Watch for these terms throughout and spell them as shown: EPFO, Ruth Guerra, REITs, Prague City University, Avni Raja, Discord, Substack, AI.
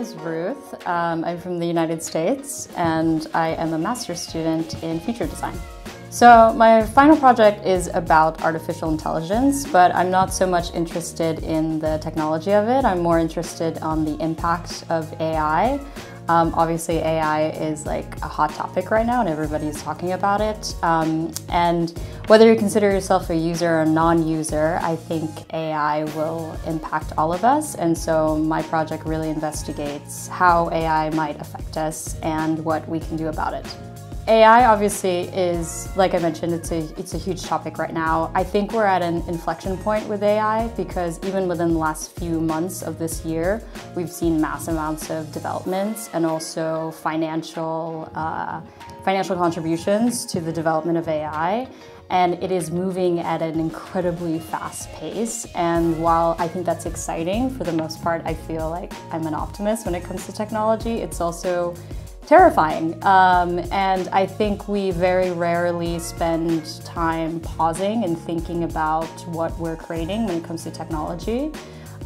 is Ruth. I'm from the United States and I am a master's student in feature design. So my final project is about artificial intelligence, but I'm not so much interested in the technology of it. I'm more interested on the impact of AI. Obviously AI is like a hot topic right now and everybody's talking about it. And whether you consider yourself a user or non-user, I think AI will impact all of us. And so my project really investigates how AI might affect us and what we can do about it. AI obviously is, like I mentioned, it's a huge topic right now. I think we're at an inflection point with AI because even within the last few months of this year, we've seen mass amounts of developments and also financial contributions to the development of AI. And it is moving at an incredibly fast pace. And while I think that's exciting, for the most part, I feel like I'm an optimist when it comes to technology. It's also terrifying. And I think we very rarely spend time pausing and thinking about what we're creating when it comes to technology.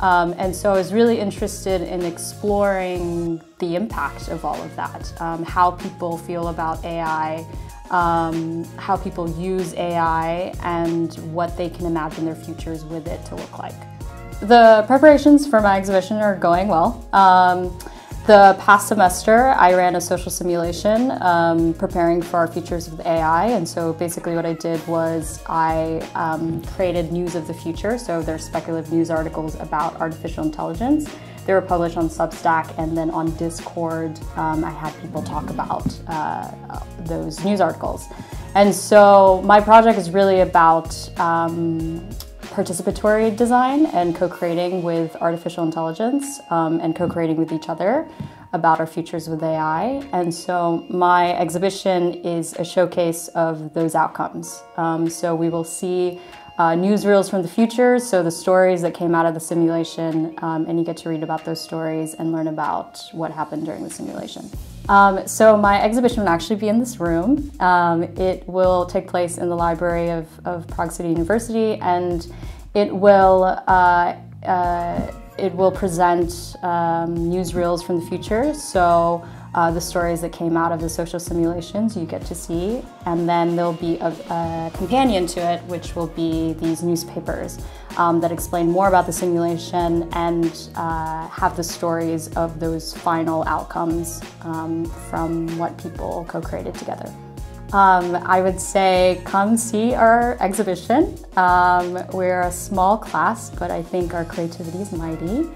And so I was really interested in exploring the impact of all of that, how people feel about AI, how people use AI, and what they can imagine their futures with it to look like. The preparations for my exhibition are going well. The past semester, I ran a social simulation preparing for our futures with AI, and so basically what I did was I created news of the future, so there's speculative news articles about artificial intelligence. They were published on Substack, and then on Discord, I had people talk about those news articles. And so my project is really about participatory design and co-creating with artificial intelligence and co-creating with each other about our futures with AI. And so my exhibition is a showcase of those outcomes. So we will see newsreels from the future, so the stories that came out of the simulation, and you get to read about those stories and learn about what happened during the simulation. So my exhibition will actually be in this room. It will take place in the library of Prague City University, and it will present newsreels from the future. So the stories that came out of the social simulations you get to see, and then there'll be a companion to it, which will be these newspapers that explain more about the simulation and have the stories of those final outcomes from what people co-created together. I would say come see our exhibition. We're a small class, but I think our creativity is mighty.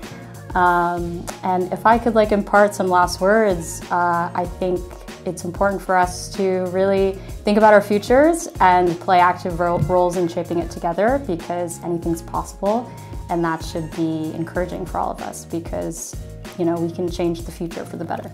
And if I could impart some last words, I think it's important for us to really think about our futures and play active roles in shaping it together, because anything's possible, and that should be encouraging for all of us, because we can change the future for the better.